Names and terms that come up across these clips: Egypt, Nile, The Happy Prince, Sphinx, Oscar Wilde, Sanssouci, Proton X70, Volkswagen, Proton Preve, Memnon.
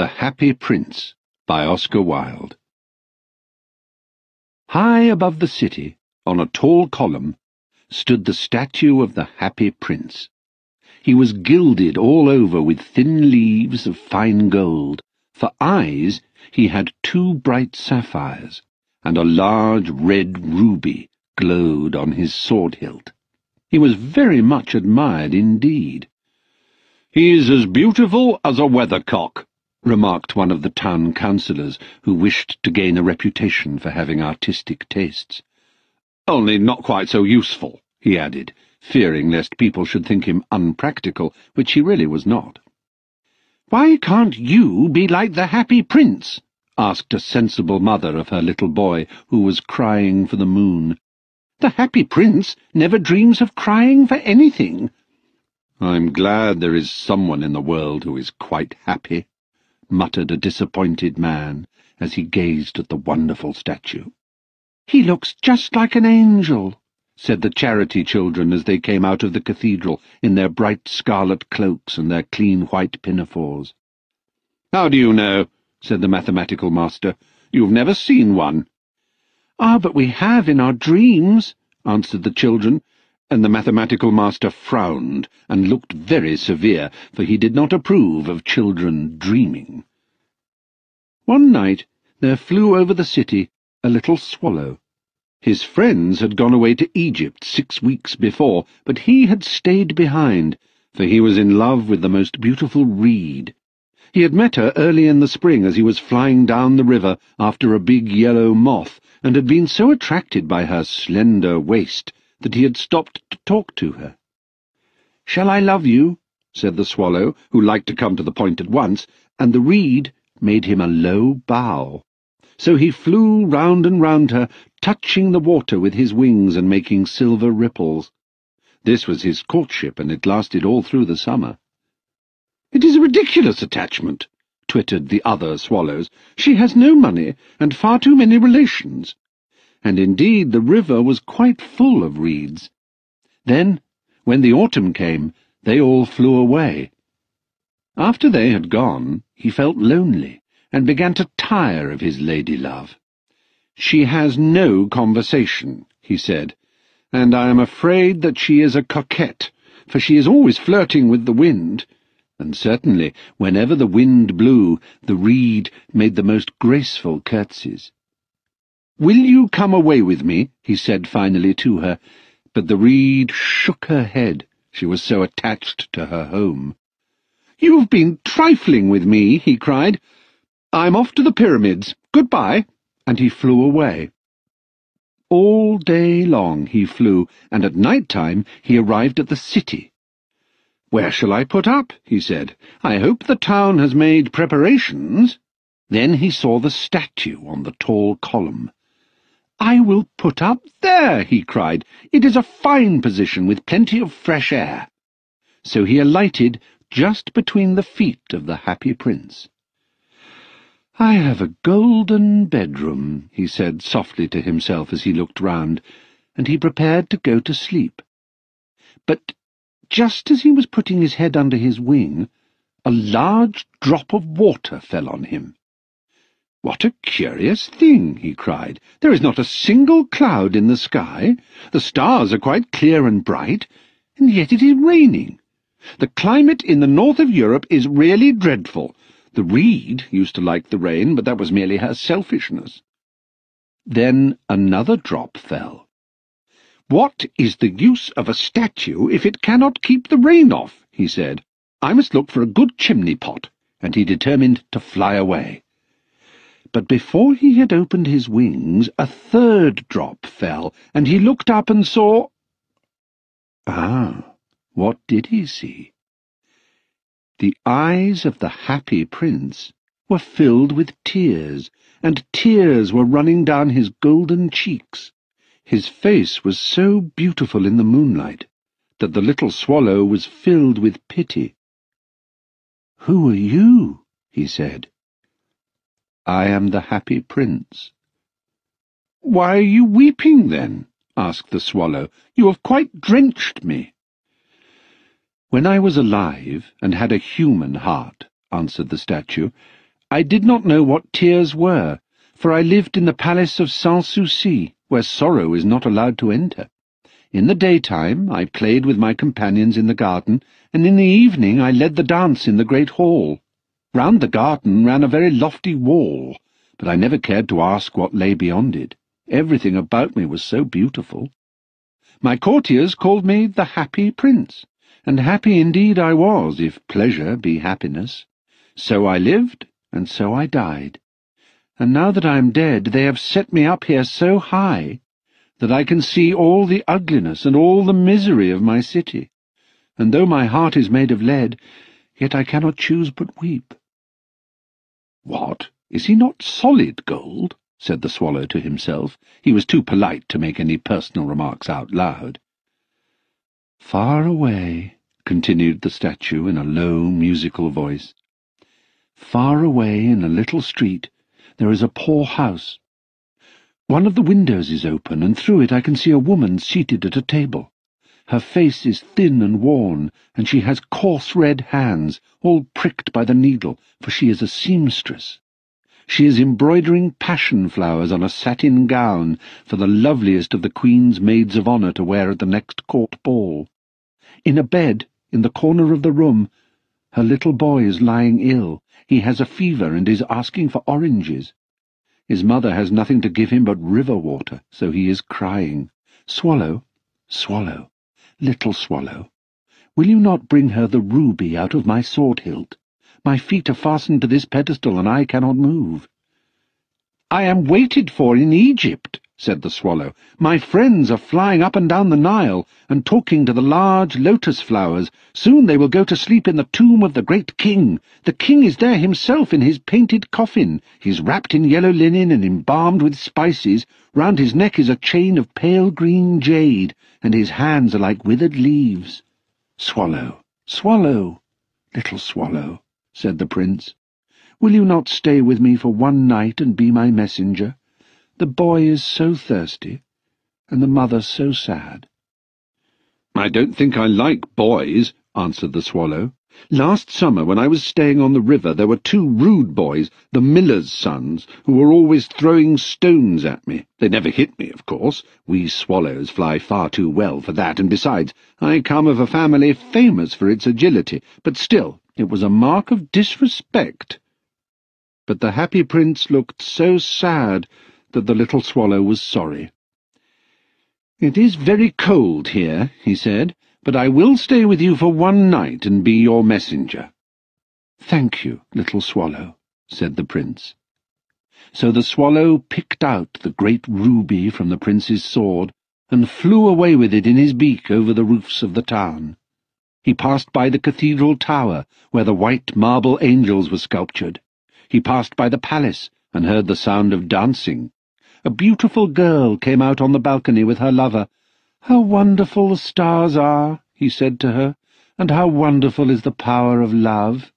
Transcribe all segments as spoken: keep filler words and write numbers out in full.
The Happy Prince by Oscar Wilde. High above the city, on a tall column, stood the statue of the Happy Prince. He was gilded all over with thin leaves of fine gold. For eyes he had two bright sapphires, and a large red ruby glowed on his sword-hilt. He was very much admired indeed. "He is as beautiful as a weathercock," remarked one of the town councillors, who wished to gain a reputation for having artistic tastes. "Only not quite so useful," he added, fearing lest people should think him unpractical, which he really was not. "Why can't you be like the Happy Prince?" asked a sensible mother of her little boy, who was crying for the moon. "The Happy Prince never dreams of crying for anything." "I'm glad there is someone in the world who is quite happy," muttered a disappointed man, as he gazed at the wonderful statue. "He looks just like an angel," said the charity children as they came out of the cathedral in their bright scarlet cloaks and their clean white pinafores. "How do you know?" said the mathematical master. "You've never seen one." "Ah, but we have in our dreams," answered the children, and the mathematical master frowned and looked very severe, for he did not approve of children dreaming. One night there flew over the city a little swallow. His friends had gone away to Egypt six weeks before, but he had stayed behind, for he was in love with the most beautiful reed. He had met her early in the spring as he was flying down the river after a big yellow moth, and had been so attracted by her slender waist that he had stopped to talk to her. "Shall I love you?" said the swallow, who liked to come to the point at once, and the reed made him a low bow. So he flew round and round her, touching the water with his wings and making silver ripples. This was his courtship, and it lasted all through the summer. "It is a ridiculous attachment," twittered the other swallows. "She has no money, and far too many relations." And indeed the river was quite full of reeds. Then, when the autumn came, they all flew away. After they had gone, he felt lonely, and began to tire of his lady-love. "She has no conversation," he said, "and I am afraid that she is a coquette, for she is always flirting with the wind." And certainly, whenever the wind blew, the reed made the most graceful curtsies. "Will you come away with me?" he said finally to her, but the reed shook her head, she was so attached to her home. "You've been trifling with me," he cried. "I'm off to the pyramids. Goodbye." And he flew away. All day long he flew, and at night time he arrived at the city. "Where shall I put up?" he said. "I hope the town has made preparations." Then he saw the statue on the tall column. "I will put up there," he cried. "It is a fine position with plenty of fresh air." So he alighted just between the feet of the Happy Prince. "I have a golden bedroom," he said softly to himself as he looked round, and he prepared to go to sleep. But just as he was putting his head under his wing, a large drop of water fell on him. "What a curious thing!" he cried. "There is not a single cloud in the sky. The stars are quite clear and bright, and yet it is raining. The climate in the north of Europe is really dreadful. The reed used to like the rain, but that was merely her selfishness." Then another drop fell. "What is the use of a statue if it cannot keep the rain off?" he said. "I must look for a good chimney-pot," and he determined to fly away. But before he had opened his wings, a third drop fell, and he looked up and saw— Ah, what did he see? The eyes of the Happy Prince were filled with tears, and tears were running down his golden cheeks. His face was so beautiful in the moonlight that the little swallow was filled with pity. "Who are you?" he said. "I am the Happy Prince." "Why are you weeping, then?" asked the swallow. "You have quite drenched me." "When I was alive and had a human heart," answered the statue, I did not know what tears were, for I lived in the palace of Sanssouci, where sorrow is not allowed to enter. In the daytime I played with my companions in the garden, and in the evening I led the dance in the great hall. Round the garden ran a very lofty wall, but I never cared to ask what lay beyond it. Everything about me was so beautiful. My courtiers called me the Happy Prince, and happy indeed I was, if pleasure be happiness. So I lived, and so I died. And now that I am dead, they have set me up here so high that I can see all the ugliness and all the misery of my city. And though my heart is made of lead, yet I cannot choose but weep. What? Is he not solid gold? Said the swallow to himself. He was too polite to make any personal remarks out loud. Far away, continued the statue in a low, musical voice, far away in a little street there is a poor house. One of the windows is open, and through it I can see a woman seated at a table. Her face is thin and worn, and she has coarse red hands, all pricked by the needle, for she is a seamstress. She is embroidering passion flowers on a satin gown for the loveliest of the Queen's maids of honour to wear at the next court ball. In a bed, in the corner of the room, her little boy is lying ill. He has a fever and is asking for oranges. His mother has nothing to give him but river water, so he is crying. Swallow, swallow, little swallow, will you not bring her the ruby out of my sword-hilt? My feet are fastened to this pedestal, and I cannot move. I am waited for in Egypt, said the swallow. My friends are flying up and down the Nile, and talking to the large lotus flowers. Soon they will go to sleep in the tomb of the great king. The king is there himself in his painted coffin. He is wrapped in yellow linen and embalmed with spices. Round his neck is a chain of pale green jade, and his hands are like withered leaves. Swallow, swallow, little swallow, said the prince. Will you not stay with me for one night and be my messenger? The boy is so thirsty, and the mother so sad. I don't think I like boys, answered the swallow. Last summer, when I was staying on the river, there were two rude boys, the miller's sons, who were always throwing stones at me. They never hit me, of course. We swallows fly far too well for that, and besides, I come of a family famous for its agility, but still it was a mark of disrespect. But the Happy Prince looked so sad that the little swallow was sorry. It is very cold here, he said, but I will stay with you for one night and be your messenger. Thank you, little swallow, said the prince. So the swallow picked out the great ruby from the prince's sword, and flew away with it in his beak over the roofs of the town. He passed by the cathedral tower, where the white marble angels were sculptured. He passed by the palace, and heard the sound of dancing. A beautiful girl came out on the balcony with her lover. "How wonderful the stars are," he said to her, "and how wonderful is the power of love."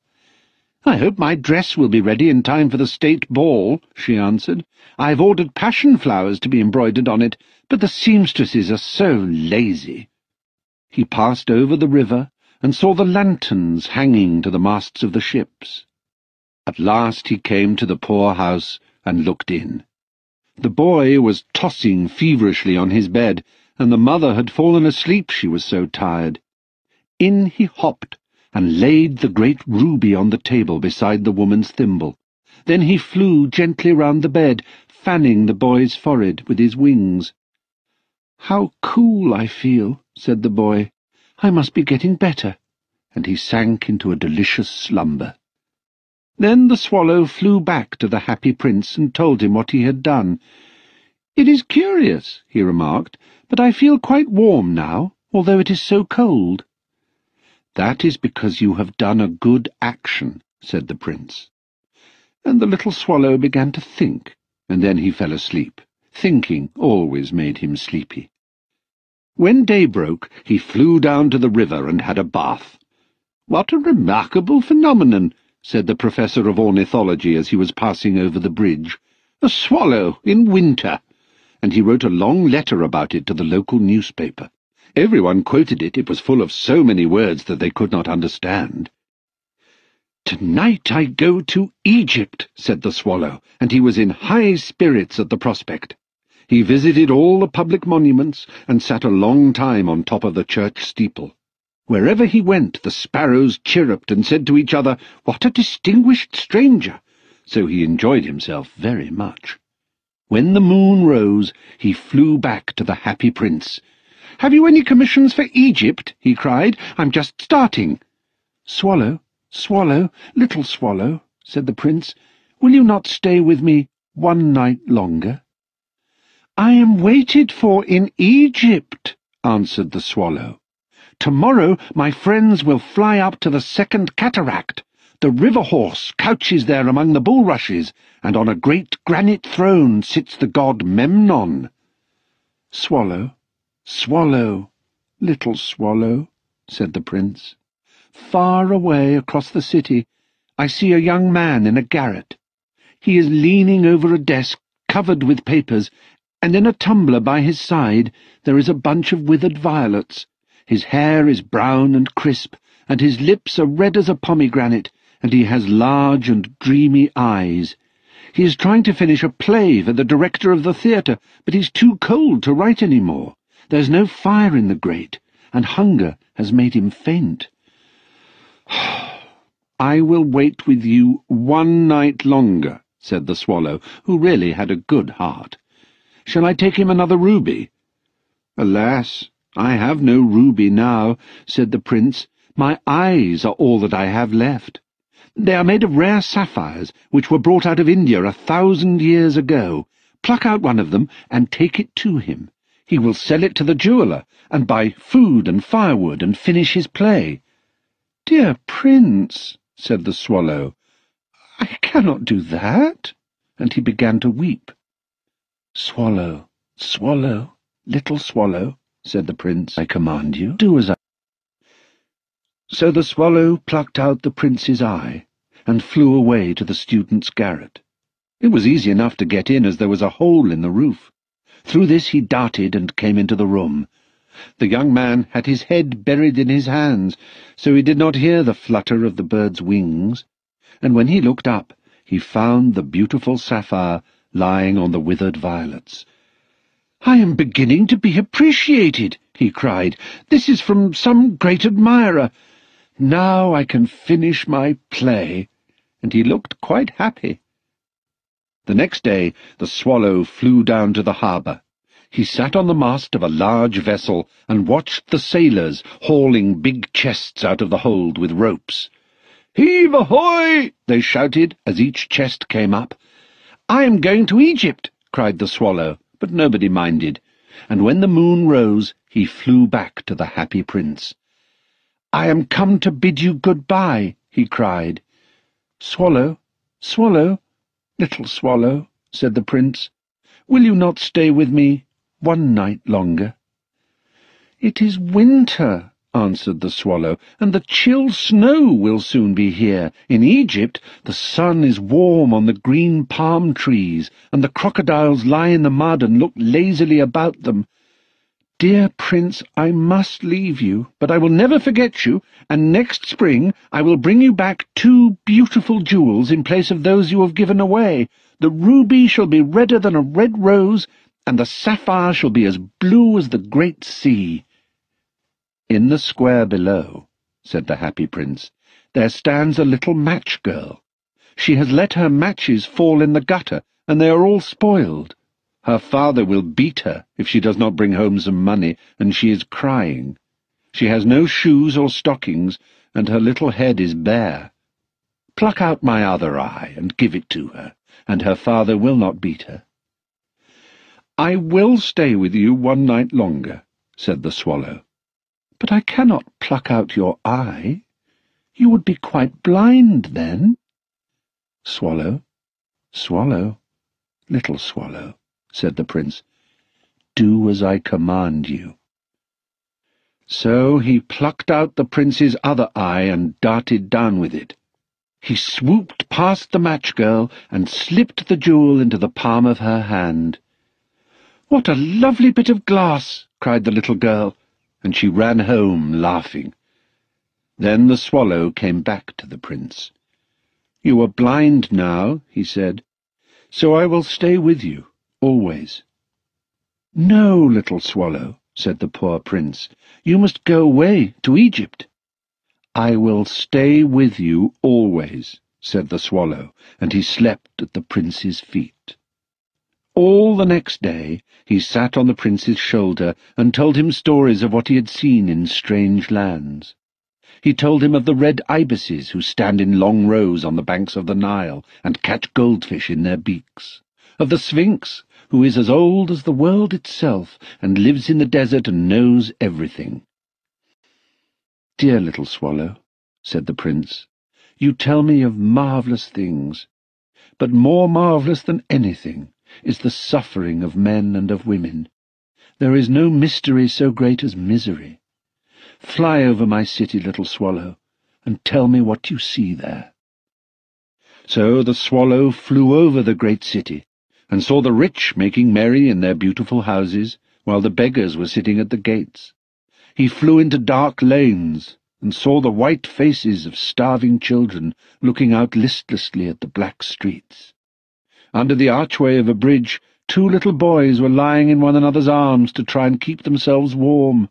"I hope my dress will be ready in time for the state ball," she answered. "I've ordered passion flowers to be embroidered on it, but the seamstresses are so lazy." He passed over the river, and saw the lanterns hanging to the masts of the ships. At last he came to the poor house, and looked in. The boy was tossing feverishly on his bed, and the mother had fallen asleep, she was so tired. In he hopped, and laid the great ruby on the table beside the woman's thimble. Then he flew gently round the bed, fanning the boy's forehead with his wings. "How cool I feel," said the boy. "I must be getting better," and he sank into a delicious slumber. Then the swallow flew back to the Happy Prince and told him what he had done. "It is curious," he remarked, "but I feel quite warm now, although it is so cold." "That is because you have done a good action," said the prince. And the little swallow began to think, and then he fell asleep. Thinking always made him sleepy. When day broke, he flew down to the river and had a bath. "What a remarkable phenomenon," said the professor of ornithology as he was passing over the bridge. "A swallow in winter!" And he wrote a long letter about it to the local newspaper. Everyone quoted it. It was full of so many words that they could not understand. "Tonight I go to Egypt," said the swallow, and he was in high spirits at the prospect. He visited all the public monuments, and sat a long time on top of the church steeple. Wherever he went, the sparrows chirruped and said to each other, "What a distinguished stranger!" So he enjoyed himself very much. When the moon rose, he flew back to the Happy Prince. "Have you any commissions for Egypt?" he cried. "I'm just starting." "Swallow, swallow, little swallow," said the prince, "will you not stay with me one night longer?" "I am waited for in Egypt," answered the swallow. "Tomorrow my friends will fly up to the Second Cataract. The river horse couches there among the bulrushes, and on a great granite throne sits the god Memnon." "Swallow, swallow, little swallow," said the prince, "far away across the city I see a young man in a garret. He is leaning over a desk covered with papers, and in a tumbler by his side there is a bunch of withered violets. His hair is brown and crisp, and his lips are red as a pomegranate, and he has large and dreamy eyes. He is trying to finish a play for the director of the theatre, but he's too cold to write any more. There's no fire in the grate, and hunger has made him faint. I will wait with you one night longer," said the swallow, who really had a good heart. "Shall I take him another ruby?" "Alas, I have no ruby now," said the prince. "My eyes are all that I have left. They are made of rare sapphires, which were brought out of India a thousand years ago. Pluck out one of them and take it to him. He will sell it to the jeweller, and buy food and firewood, and finish his play." "Dear prince," said the swallow, "I cannot do that," and he began to weep. "Swallow, swallow, little swallow," said the prince, "I command you, do as I." So the swallow plucked out the prince's eye, and flew away to the student's garret. It was easy enough to get in, as there was a hole in the roof. Through this he darted and came into the room. The young man had his head buried in his hands, so he did not hear the flutter of the bird's wings, and when he looked up, he found the beautiful sapphire lying on the withered violets. "I am beginning to be appreciated," he cried. "This is from some great admirer. Now I can finish my play," and he looked quite happy. The next day the swallow flew down to the harbour. He sat on the mast of a large vessel and watched the sailors hauling big chests out of the hold with ropes. "Heave ahoy!" they shouted as each chest came up. "I am going to Egypt," cried the swallow, but nobody minded, and when the moon rose he flew back to the Happy Prince. "I am come to bid you good-bye," he cried. "Swallow, swallow, little swallow," said the prince, "will you not stay with me one night longer?" "It is winter," answered the swallow, "and the chill snow will soon be here. In Egypt the sun is warm on the green palm trees, and the crocodiles lie in the mud and look lazily about them. Dear prince, I must leave you, but I will never forget you, and next spring I will bring you back two beautiful jewels in place of those you have given away. The ruby shall be redder than a red rose, and the sapphire shall be as blue as the great sea." "In the square below," said the Happy Prince, "there stands a little match-girl. She has let her matches fall in the gutter, and they are all spoiled. Her father will beat her if she does not bring home some money, and she is crying. She has no shoes or stockings, and her little head is bare. Pluck out my other eye and give it to her, and her father will not beat her." "I will stay with you one night longer," said the swallow. "But I cannot pluck out your eye. You would be quite blind then." "Swallow, swallow, little swallow," said the prince, "do as I command you." So he plucked out the prince's other eye and darted down with it. He swooped past the match-girl and slipped the jewel into the palm of her hand. "What a lovely bit of glass!" cried the little girl, and she ran home laughing. Then the swallow came back to the prince. "You are blind now," he said, "so I will stay with you, always." "No, little swallow," said the poor prince, "you must go away to Egypt." "I will stay with you always," said the swallow, and he slept at the prince's feet. All the next day he sat on the prince's shoulder and told him stories of what he had seen in strange lands. He told him of the red ibises who stand in long rows on the banks of the Nile and catch goldfish in their beaks, of the Sphinx, who is as old as the world itself and lives in the desert and knows everything. "Dear little swallow," said the prince, "you tell me of marvellous things, but more marvellous than anything is the suffering of men and of women. There is no mystery so great as misery. Fly over my city, little swallow, and tell me what you see there." So the swallow flew over the great city, and saw the rich making merry in their beautiful houses, while the beggars were sitting at the gates. He flew into dark lanes, and saw the white faces of starving children looking out listlessly at the black streets. Under the archway of a bridge, two little boys were lying in one another's arms to try and keep themselves warm.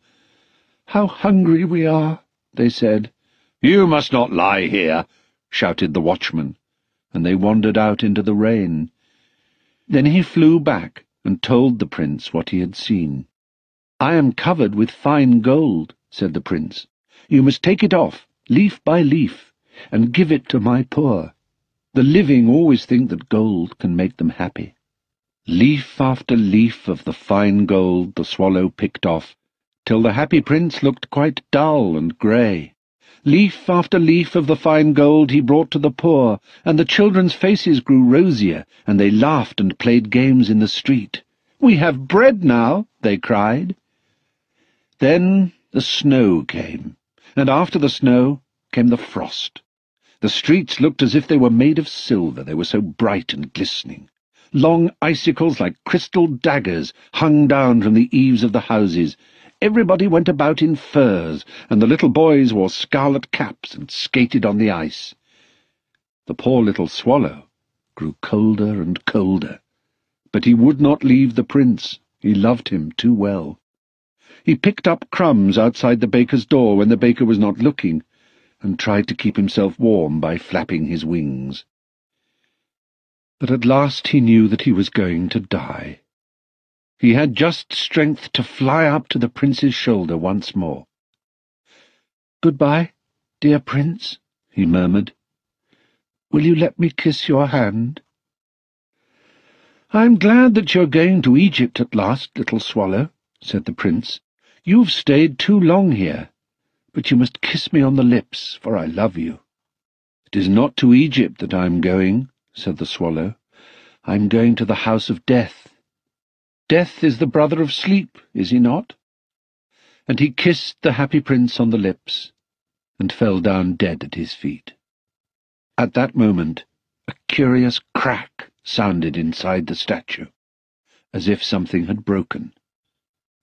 "How hungry we are," they said. "You must not lie here," shouted the watchman, and they wandered out into the rain. Then he flew back and told the prince what he had seen. "I am covered with fine gold," said the prince. "You must take it off, leaf by leaf, and give it to my poor. The living always think that gold can make them happy." Leaf after leaf of the fine gold the swallow picked off, till the happy prince looked quite dull and grey. Leaf after leaf of the fine gold he brought to the poor, and the children's faces grew rosier, and they laughed and played games in the street. "We have bread now," they cried. Then the snow came, and after the snow came the frost. The streets looked as if they were made of silver, they were so bright and glistening. Long icicles like crystal daggers hung down from the eaves of the houses. Everybody went about in furs, and the little boys wore scarlet caps and skated on the ice. The poor little swallow grew colder and colder, but he would not leave the prince. He loved him too well. He picked up crumbs outside the baker's door when the baker was not looking, and tried to keep himself warm by flapping his wings. But at last he knew that he was going to die. He had just strength to fly up to the prince's shoulder once more. "Goodbye, dear prince," he murmured. "Will you let me kiss your hand?" "I'm glad that you're going to Egypt at last, little swallow," said the prince. "You've stayed too long here. But you must kiss me on the lips, for I love you." "It is not to Egypt that I am going," said the swallow. "I am going to the house of death. Death is the brother of sleep, is he not?" And he kissed the happy prince on the lips, and fell down dead at his feet. At that moment a curious crack sounded inside the statue, as if something had broken.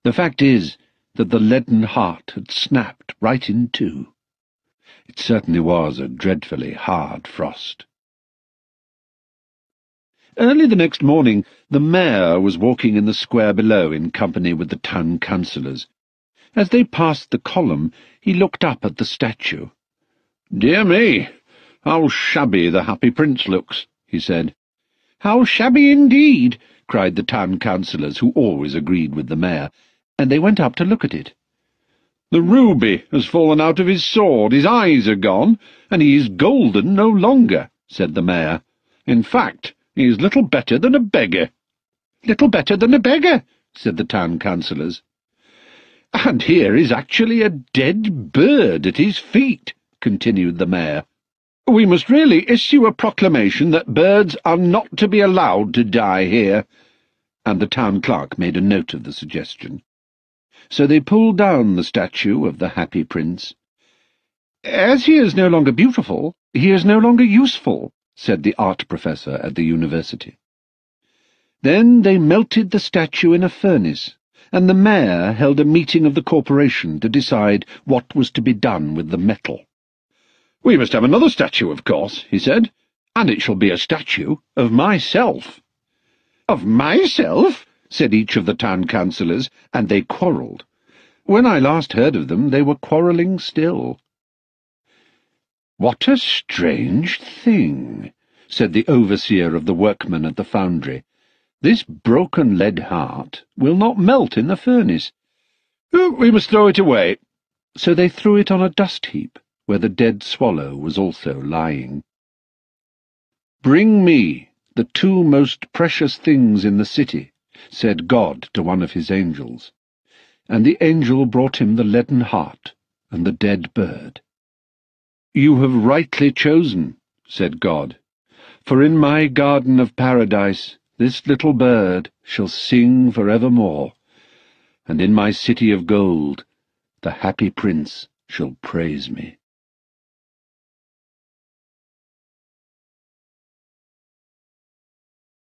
The fact is, that the leaden heart had snapped right in two. It certainly was a dreadfully hard frost. Early the next morning the mayor was walking in the square below in company with the town councillors. As they passed the column he looked up at the statue. "Dear me, how shabby the happy prince looks," he said. "How shabby indeed," cried the town councillors, who always agreed with the mayor, and they went up to look at it. "The ruby has fallen out of his sword, his eyes are gone, and he is golden no longer," said the mayor. "In fact, he is little better than a beggar." "Little better than a beggar," said the town councillors. "And here is actually a dead bird at his feet," continued the mayor. "We must really issue a proclamation that birds are not to be allowed to die here." And the town clerk made a note of the suggestion. So they pulled down the statue of the happy prince. "As he is no longer beautiful, he is no longer useful," said the art professor at the university. Then they melted the statue in a furnace, and the mayor held a meeting of the corporation to decide what was to be done with the metal. "We must have another statue, of course," he said, and it shall be a statue of myself. Of myself? Said each of the town councillors, and they quarrelled. When I last heard of them, they were quarrelling still. What a strange thing, said the overseer of the workmen at the foundry. This broken lead heart will not melt in the furnace. Oh, we must throw it away. So they threw it on a dust heap, where the dead swallow was also lying. Bring me the two most precious things in the city, said God to one of his angels. And the angel brought him the leaden heart and the dead bird. You have rightly chosen, said God, for in my garden of paradise this little bird shall sing for evermore, and in my city of gold the happy prince shall praise me.